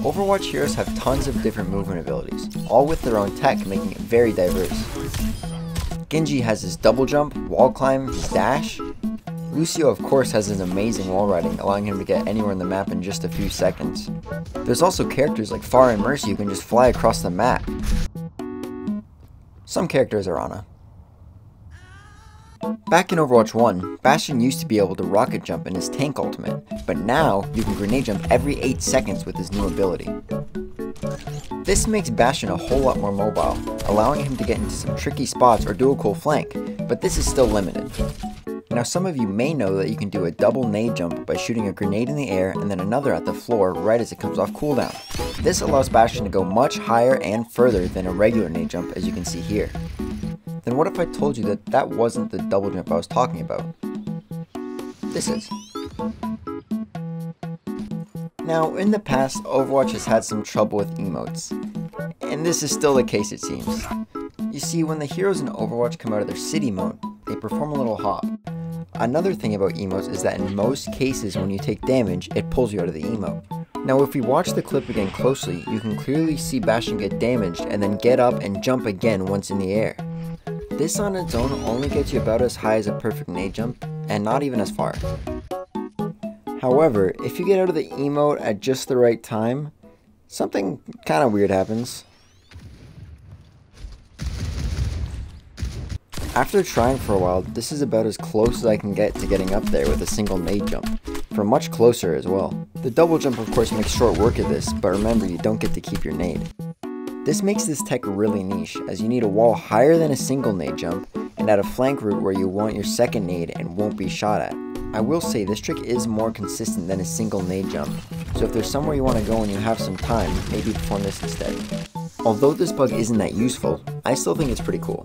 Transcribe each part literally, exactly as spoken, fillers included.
Overwatch heroes have tons of different movement abilities, all with their own tech, making it very diverse. Genji has his double jump, wall climb, his dash. Lucio of course has his amazing wall riding, allowing him to get anywhere in the map in just a few seconds. There's also characters like Pharah and Mercy who can just fly across the map. Some characters are Ana. Back in Overwatch one, Bastion used to be able to rocket jump in his tank ultimate, but now you can grenade jump every eight seconds with his new ability. This makes Bastion a whole lot more mobile, allowing him to get into some tricky spots or do a cool flank, but this is still limited. Now some of you may know that you can do a double nade jump by shooting a grenade in the air and then another at the floor right as it comes off cooldown. This allows Bastion to go much higher and further than a regular nade jump, as you can see here. Then what if I told you that that wasn't the double jump I was talking about? This is. Now, in the past, Overwatch has had some trouble with emotes, and this is still the case, it seems. You see, when the heroes in Overwatch come out of their city mode, they perform a little hop. Another thing about emotes is that in most cases when you take damage, it pulls you out of the emote. Now if we watch the clip again closely, you can clearly see Bastion get damaged and then get up and jump again once in the air. This on its own only gets you about as high as a perfect nade jump, and not even as far. However, if you get out of the emote at just the right time, something kinda weird happens. After trying for a while, this is about as close as I can get to getting up there with a single nade jump, for much closer as well. The double jump of course makes short work of this, but remember you don't get to keep your nade. This makes this tech really niche, as you need a wall higher than a single nade jump, and at a flank route where you want your second nade and won't be shot at. I will say this trick is more consistent than a single nade jump, so if there's somewhere you want to go and you have some time, maybe perform this instead. Although this bug isn't that useful, I still think it's pretty cool.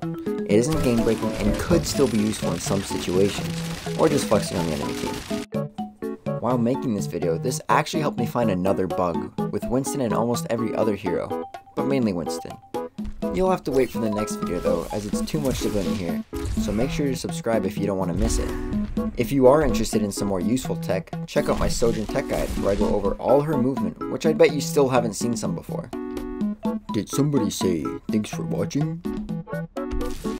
It isn't game breaking and could still be useful in some situations, or just flexing on the enemy team. While making this video, this actually helped me find another bug, with Winston and almost every other hero, but mainly Winston. You'll have to wait for the next video though, as it's too much to go in here, so make sure to subscribe if you don't want to miss it. If you are interested in some more useful tech, check out my Sojourn tech guide where I go over all her movement, which I bet you still haven't seen some before. Did somebody say thanks for watching?